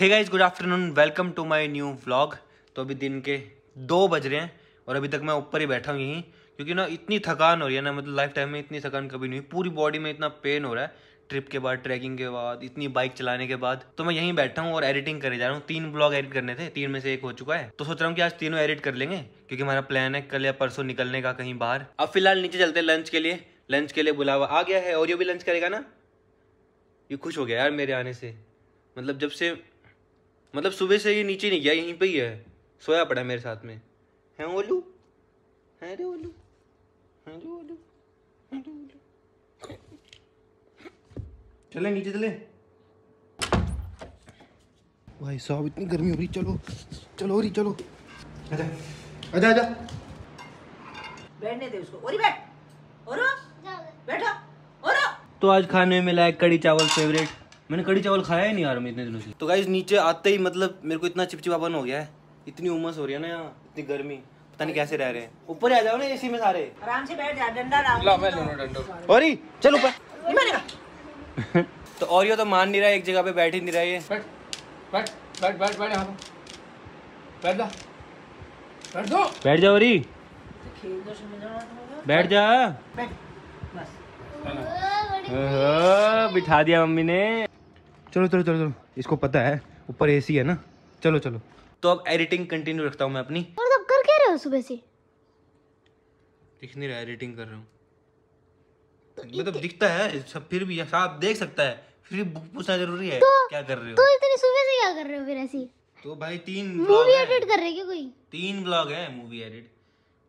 Hey guys, good afternoon, welcome to my new vlog. तो अभी दिन के 2 बज रहे हैं और अभी तक मैं ऊपर ही बैठा हूँ यहीं, क्योंकि ना इतनी थकान हो रही है ना, मतलब लाइफ टाइम में इतनी थकान कभी नहीं हुई। पूरी बॉडी में इतना पेन हो रहा है ट्रिप के बाद, ट्रैकिंग के बाद, इतनी बाइक चलाने के बाद। तो मैं यहीं बैठा हूँ और एडिटिंग करे जा रहा हूँ। 3 ब्लॉग एडिट करने थे, 3 में से 1 हो चुका है, तो सोच रहा हूँ कि आज तीनों एडिट कर लेंगे, क्योंकि हमारा प्लान है कल या परसों निकलने का कहीं बाहर। अब फिलहाल नीचे चलते हैं लंच के लिए। लंच के लिए बुलावा आ गया है और ये भी लंच करेगा ना। ये खुश हो गया यार मेरे आने से, मतलब जब से, मतलब सुबह से ये नीचे नहीं गया, यहीं पे ही है, सोया पड़ा है मेरे साथ में। हैं ओलू, हैं रे ओलू, हैं रे ओलू, हैं रे ओलू। चले नीचे चले। भाई साहब इतनी गर्मी हो रही, चलो चलो री चलो। आजा आजा आजा, बैठने दे उसको। ओरी बैठ, ओरो बैठो, ओरो। तो आज खाने में मिला है कड़ी चावल, फेवरेट। मैंने कड़ी चावल खाया ही नहीं यार मैं इतने दिनों से। तो गाइस नीचे आते ही मतलब मेरे को इतना चिपचिपापन हो गया है, इतनी उमस हो रही है ना यहाँ, इतनी गर्मी, पता नहीं कैसे रह रहे हैं। ऊपर आ जाओ ना एसी में सारे, आराम से बैठ जा, डंडा लाओ। मैं लूंगा डंडा। ओरी चल ऊपर। तो और ये तो मान नहीं रहा, एक जगह पे बैठ ही नहीं रहा ये। बैठ बैठ बैठ बैठ बैठ, यहां बैठ जा, बैठ दो, बैठ जा ओरी, बैठ जा। बस बिठा दिया मम्मी ने। चलो चलो चलो चलो, इसको पता है ऊपर एसी है ना, चलो चलो। तो अब एडिटिंग कंटिन्यू रखता हूँ मैं अपनी। और तब कर क्या रहे हो सुबह से? दिख नहीं रहा, एडिटिंग कर रहा हूँ। तो मतलब दिखता है सब, फिर भी आप देख सकता है, फिर भी पूछना जरूरी है तो, क्या कर रहे हो? तो इतनी सुबह से क्या कर रहे हो फिर ऐसी? तो भाई 3 मूवी एडिट कर रहे, क्या कोई 3 ब्लॉग है मूवी एडिट?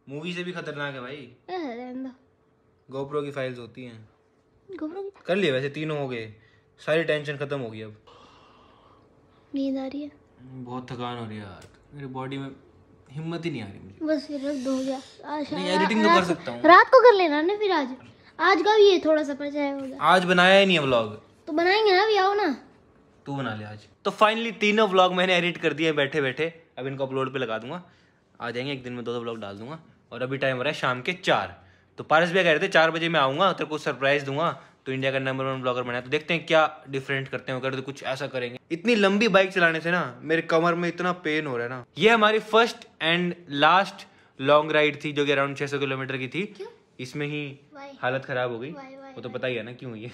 मूवी से भी खतरनाक है भाई, गोप्रो की फाइल्स होती है। कर लिए वैसे, 3 हो गए, सारी टेंशन खत्म हो गई। अब नींद आ रही है, बहुत थकान हो रही है यार मेरे बॉडी में, हिम्मत ही नहीं आ रही मुझे। बस फिर रख दो, हो गया। नहीं एडिटिंग तो कर सकता हूं, रात को कर लेना ना फिर। आज का ये थोड़ा सा बचाया होगा, आज बनाया ही नहीं है व्लॉग, तो बनाएंगे ना, अभी आओ ना, तू बना ले आज। तो फाइनली 3 व्लॉग मैंने एडिट कर दिए बैठे बैठे, अब इनको अपलोड पे लगा दूंगा। आ जाएंगे, एक दिन में 2 व्लॉग डाल दूंगा। और अभी टाइम हो रहा है शाम के 4। तो पारस भैया कह रहे थे 4 बजे मैं आऊँगा, तेरे को सरप्राइज दूंगा, तो इंडिया का नंबर 1 ब्लॉगर बनाया। तो देखते हैं क्या डिफरेंट करते हैं, अगर तो कुछ ऐसा करेंगे। इतनी लंबी बाइक चलाने से ना मेरे कमर में इतना पेन हो रहा है ना। ये हमारी first and last long ride थी, जो कि अराउंड 600 किलोमीटर की थी। क्यों? इसमें ही हालत खराब हो गई, वो तो पता ही है ना क्यों, ये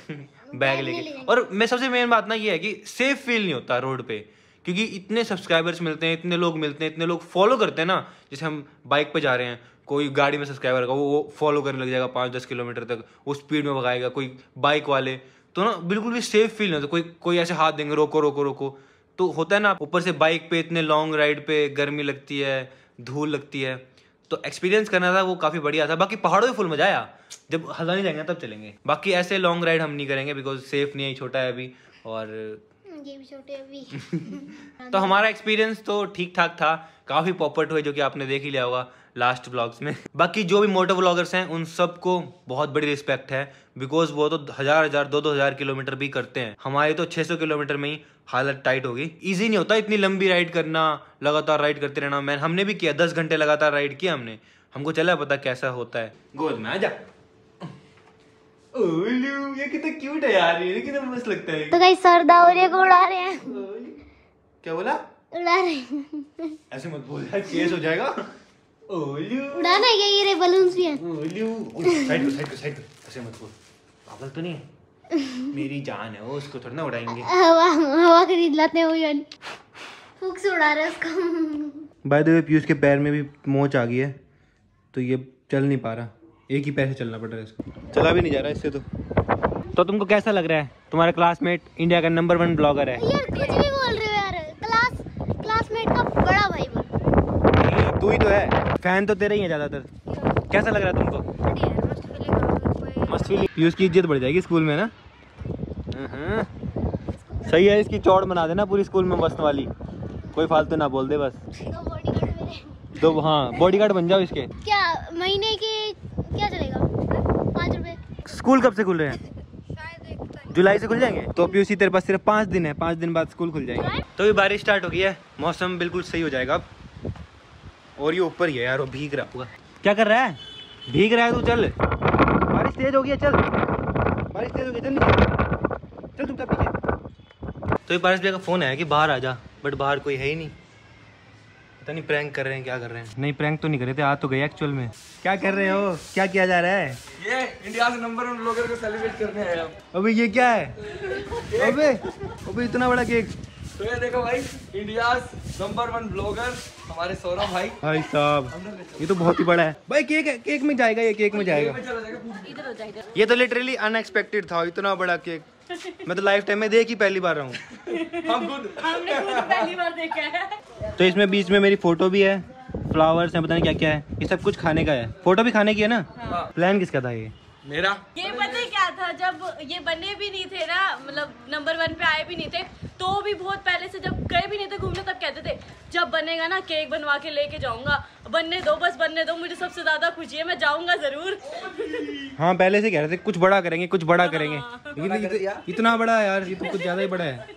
बैग लेके। और मैं सबसे मेन बात ना ये है कि सेफ फील नहीं होता रोड पे, क्योंकि इतने सब्सक्राइबर्स मिलते हैं, इतने लोग मिलते हैं, इतने लोग फॉलो करते हैं ना। जैसे हम बाइक पे जा रहे हैं, कोई गाड़ी में सब्सक्राइबर का वो फॉलो करने लग जाएगा 5-10 किलोमीटर तक, वो स्पीड में भगाएगा, कोई बाइक वाले, तो ना बिल्कुल भी सेफ फील नहीं होता। कोई ऐसे हाथ देंगे, रोको रोको रोको, तो होता है ना। ऊपर से बाइक पे इतने लॉन्ग राइड पे गर्मी लगती है, धूल लगती है, तो एक्सपीरियंस करना था वो काफ़ी बढ़िया था। बाकी पहाड़ों में फुल मजा आया, जब हल्दा नहीं जाएंगे तब चलेंगे। बाकी ऐसे लॉन्ग राइड हम नहीं करेंगे, बिकॉज सेफ नहीं है, छोटा है अभी, और ये भी छोटे अभी। तो हमारा एक्सपीरियंस तो ठीक ठाक था, काफ़ी पॉपुलर हुए, जो कि आपने देख ही लिया होगा लास्ट व्लॉग्स में। बाकी जो भी मोटो व्लॉगर्स हैं उन सबको बहुत बड़ी रिस्पेक्ट है, बिकॉज वो तो 1000-1000, 2000-2000 किलोमीटर भी करते हैं। हमारे तो 600 किलोमीटर में ही हालत टाइट होगी। इजी नहीं होता इतनी लंबी राइड करना, लगातार राइड करते रहना। मैंने हमने भी किया, 10 घंटे लगातार राइड किया हमने, हमको चला पता कैसा होता है। गोद में आ जा, ये कितना क्यूट है यार, ये कितना मस्त लगता है। तो गाइस सरदावरिया को उड़ा रहे हैं। क्या बोला? उड़ा रहे हैं। ऐसे मत बोल यार, केस हो जाएगा। ओलू उड़ा नहीं गया, ये रे बलून्स भी हैं। ओलू साइड साइड साइड, ऐसे मत बोल, पागल तो नहीं है? मेरी जान है वो, उसको थोड़ा ना उड़ाएंगे, हवा हवा खरीद लाते हो यार, फूक से उड़ा रहा है उसको। बाय द वे पीयूष के पैर में भी मोच आ गई है, तो ये चल नहीं पा रहा, एक ही पैर से चलना पड़ रहा है इसको, चला भी नहीं जा रहा इससे। तो तुमको कैसा लग रहा है? तुम्हारा क्लासमेट इंडिया का नंबर 1 ब्लॉगर है यार, कुछ भी बोल रहे हो यार। क्लासमेट का बड़ा भाई तू ही तो है, फैन तो तेरे ही है ज्यादातर। कैसा लग रहा है तुमको? मस्त फीलिंग। पीयूष की इज्जत बढ़ जाएगी स्कूल में ना। सही है, इसकी चौड़ बना देना पूरी स्कूल में, मस्त वाली, कोई फालतू ना बोल दे बस। तो हाँ बॉडीगार्ड बन जाओ इसके। क्या महीने के क्या चलेगा? 5 रुपए। स्कूल कब से खुल रहे हैं? शायद जुलाई से खुल जाएंगे। तो पीयूसी तेरे पास सिर्फ 5 दिन है, 5 दिन बाद स्कूल खुल जाएंगे। तो ये बारिश स्टार्ट हो गई है, मौसम बिल्कुल सही हो जाएगा अब। और ये ऊपर ही है यार, वो भीग रहा होगा। क्या कर रहा है? भीग रहा है तू, चल बारिश तेज हो गई है, चल बारिश तेज हो गई, चल नीचे चल, चुपचाप पीछे। तो ये पारस भैया का फ़ोन आया कि बाहर आ जा, बट बाहर कोई है ही नहीं। पता नहीं प्रैंक कर रहे हैं, क्या कर रहे हैं। नहीं प्रैंक तो नहीं कर रहे थे, आ तो गए एक्चुअल में। क्या कर रहे हो, क्या किया जा रहा है? ये इंडिया से नंबर 1 ब्लॉगर को सेलिब्रेट करने आए हम। अबे ये क्या है, अबे अबे इतना बड़ा केक। तो ये देखो भाई, इंडिया से नंबर 1 ब्लॉगर हमारे सौरभ भाई। भाई साहब ये तो बहुत ही बड़ा है भाई। केक में जाएगा, ये केक में जाएगा। ये तो लिटरली अनएक्सपेक्टेड था, इतना बड़ा केक मैं तो लाइफ टाइम में देख ही पहली बार रहा हूँ। पहली बार देखा है। तो इसमें बीच में मेरी फोटो भी है, फ्लावर्स हैं, पता नहीं क्या क्या है। ये सब कुछ खाने का है, फोटो भी खाने की है ना। हाँ। प्लान किसका था ये? मेरा। ये पता है क्या था, जब ये बने भी नहीं थे ना, मतलब नंबर 1 पे आए भी नहीं थे, तो भी बहुत पहले से जब गए भी नहीं थे घूमने तब कहते थे जब बनेगा ना केक बनवा के लेके जाऊंगा, बनने दो बस बनने दो, मुझे सबसे ज्यादा खुशी है, मैं जाऊंगा जरूर। हाँ पहले से कह रहे थे कुछ बड़ा करेंगे, कुछ बड़ा करेंगे, लेकिन इतना बड़ा यार ये तो कुछ ज्यादा ही बड़ा है।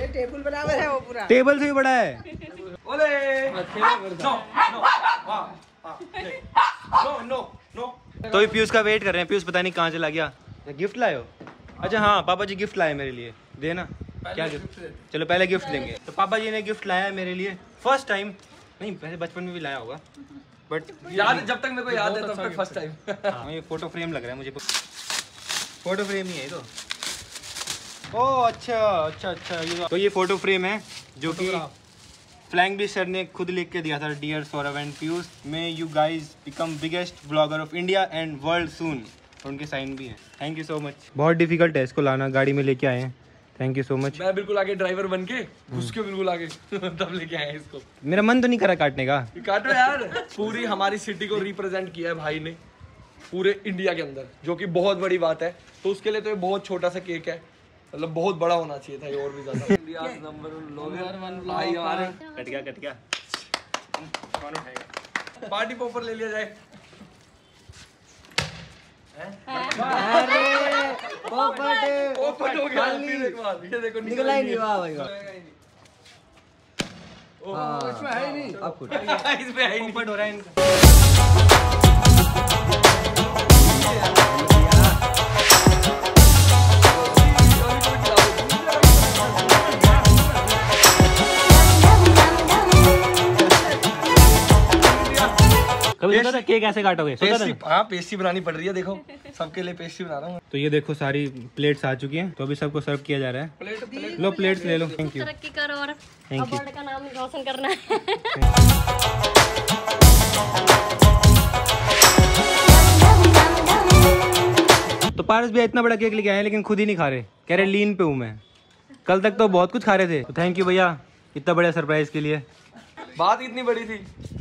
ये टेबल बराबर है, वो पूरा टेबल से भी बड़ा है। तो पीयूष का वेट कर रहे हैं, पीयूष पता नहीं कहाँ चला गया। गिफ्ट लाए हो? अच्छा हाँ, पापा जी गिफ्ट लाए मेरे लिए, देना क्या गिफ्ट? चलो पहले गिफ्ट देंगे। तो पापा जी ने गिफ्ट लाया मेरे लिए, फर्स्ट टाइम नहीं, पहले बचपन में भी लाया होगा बट याद, जब तक मेरे को याद है तब तक फर्स्ट टाइम। हाँ ये फोटो फ्रेम लग रहा है मुझे, फोटो फ्रेम ही है तो। ओह अच्छा, ये तो ये फोटो फ्रेम है जो कि फ्लैंग सर ने खुद लिख के दिया था। Dear Saurav and Piyush, may you guys become biggest blogger of India and world soon. उनके साइन भी है। Thank you so much. बहुत डिफिकल्ट है इसको लाना, गाड़ी में लेके आए हैं। Thank you so much. मैं बिल्कुल आगे ड्राइवर बन के घुस के बिल्कुल आगे तब लेके आए इसको। मेरा मन तो नहीं करा काटने का। काटो यार, पूरी हमारी सिटी को रिप्रेजेंट किया है भाई ने पूरे इंडिया के अंदर, जो कि बहुत बड़ी बात है। तो उसके लिए तो ये बहुत छोटा सा केक है, मतलब बहुत बड़ा होना चाहिए था ये और भी ज्यादा। इंडिया नंबर 1 कट गया। कौन उठाएगा? पार्टी पॉपर ले लिया जाए। अरे पोपट हो गया, ये देखो निकला ही नहीं। वाह भाई वाह, इसमें है नहीं, आपको इसमें है नहीं, पोपट हो रहा है कभी सोचा था केक ऐसे काटोगे? हाँ पेस्ट्री बनानी पड़ रही है, देखो सबके लिए पेस्ट्री बना रहा हूँ। तो ये देखो सारी प्लेट्स आ चुकी हैं, तो अभी सबको सर्व किया जा रहा है। प्लेट लो, प्लेट्स ले लो। थैंक यू, तरक्की करो और अवार्ड का नाम रोशन करना है। तो पारस भैया इतना बड़ा केक लेके आए हैं लेकिन खुद ही नहीं खा रहे, कह रहे लीन पे हूँ मैं, कल तक तो बहुत कुछ खा रहे थे। थैंक यू भैया इतना बड़ा सरप्राइज के लिए। बात इतनी बड़ी थी,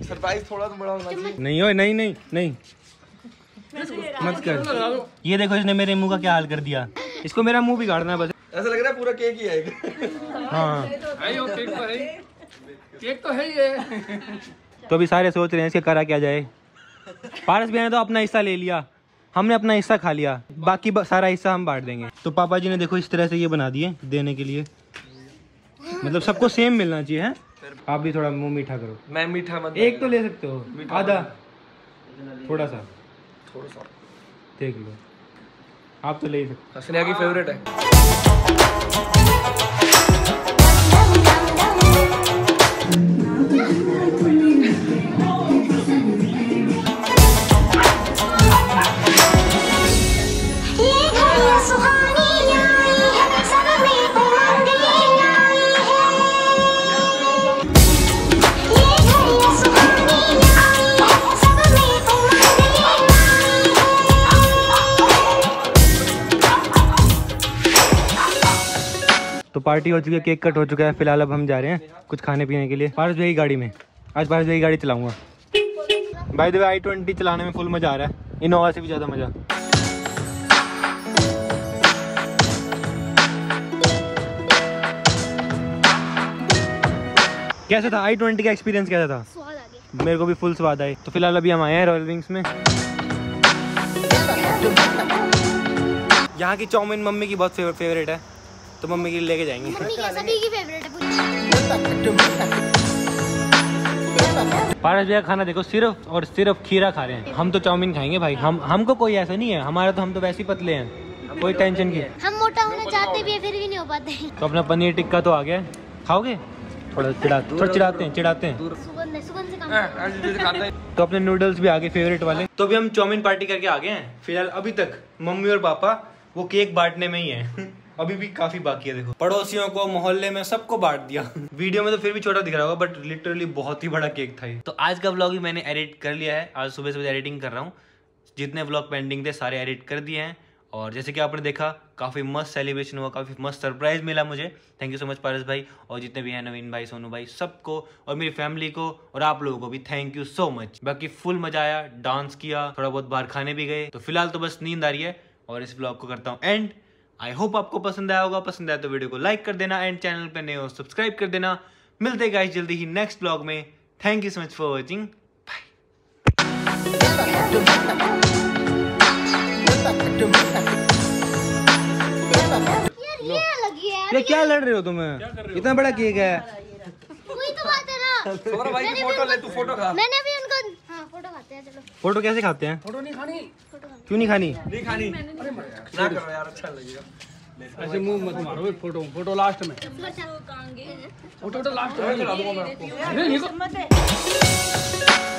सरप्राइज थोड़ा तो बड़ा होना चाहिए। नहीं हो, नहीं नहीं नहीं मत कर। ये देखो इसने मेरे मुंह का क्या हाल कर दिया, इसको मेरा मुंह बिगाड़ना है बस। ऐसा लग रहा है पूरा केक ही है। हाँ केक तो है ही है। तो अभी सारे सोच रहे हैं इसके करा क्या जाए। पारस भैया ने तो अपना हिस्सा ले लिया, हमने अपना हिस्सा खा लिया, बाकी सारा हिस्सा हम बांट देंगे। तो पापा जी ने देखो इस तरह से ये बना दिए देने के लिए, मतलब सबको सेम मिलना चाहिए है। आप भी थोड़ा मुंह मीठा करो। मैं मीठा मत, एक तो ले सकते हो, आधा थोड़ा सा देख लो, आप तो ले ही सकते। स्नेहा की फेवरेट है। तो पार्टी हो चुकी है, केक कट हो चुका है, फिलहाल अब हम जा रहे हैं कुछ खाने पीने के लिए। पारस भैया की गाड़ी में, आज पारस भैया की गाड़ी चलाऊंगा। बाय द वे i20 चलाने में फुल मजा आ रहा है, इनोवा से भी ज़्यादा मजा। कैसा था i20 का एक्सपीरियंस, कैसा था? स्वाद आ गया, मेरे को भी फुल स्वाद आए। तो फिलहाल अभी हम आए हैं रॉयल रिंग्स में। यहाँ की चाउमीन मम्मी की बहुत फेवरेट है, तो मम्मी के लिए लेके जाएंगे। सभी की फेवरेट है। पारस भैया खाना देखो, सिर्फ और सिर्फ खीरा खा रहे हैं। हम तो चाउमीन खाएंगे भाई, हमको कोई ऐसा नहीं है, हमारा तो हम तो वैसे ही पतले हैं, कोई टेंशन की। हम मोटा होना चाहते भी है फिर भी नहीं हो पाते। तो अपना पनीर टिक्का तो आ गया, खाओगे? थोड़ा चिढ़ाते हैं। सुगंध से काम है। तो अपने नूडल्स भी आ गए फेवरेट वाले। तो अभी हम चौमिन पार्टी करके आ गए हैं। फिलहाल अभी तक मम्मी और पापा वो केक बांटने में ही है, अभी भी काफी बाकी है। देखो पड़ोसियों को, मोहल्ले में सबको बांट दिया। वीडियो में तो फिर भी छोटा दिख रहा होगा बट लिटरली बहुत ही बड़ा केक था ये। तो आज का व्लॉग भी मैंने एडिट कर लिया है। आज सुबह सुबह एडिटिंग कर रहा हूँ, जितने व्लॉग पेंडिंग थे सारे एडिट कर दिए हैं। और जैसे कि आपने देखा काफ़ी मस्त सेलिब्रेशन हुआ, काफ़ी मस्त सरप्राइज़ मिला मुझे। Thank you so much Paras भाई और जितने भी हैं नवीन भाई, सोनू भाई, सबको और मेरी फैमिली को और आप लोगों को भी थैंक यू सो मच। बाकी फुल मजा आया, डांस किया, थोड़ा बहुत बाहर खाने भी गए। तो फिलहाल तो बस नींद आ रही है और इस ब्लॉग को करता हूँ एंड। आई होप आपको पसंद आया होगा, पसंद आया तो वीडियो को लाइक कर देना एंड चैनल पर नए हो सब्सक्राइब कर देना। मिलते हैं गाइस जल्दी ही नेक्स्ट ब्लॉग में। Thank you so much for watching, bye. ये क्या लड़ रहे हो तुम? इतना बड़ा केक है। वही तो बात है ना। सौरभ भाई की फोटो ले, तू फोटो खा। मैंने भी उनको फोटो खाते हैं। चलो फोटो कैसे खाते हैं? फोटो नहीं खानी। क्यों नहीं खानी? नहीं खानी ना करो यार, अच्छा लगेगा। ऐसे मुंह मत मारो, फोटो फोटो लास्ट में, फोटो लास्ट में।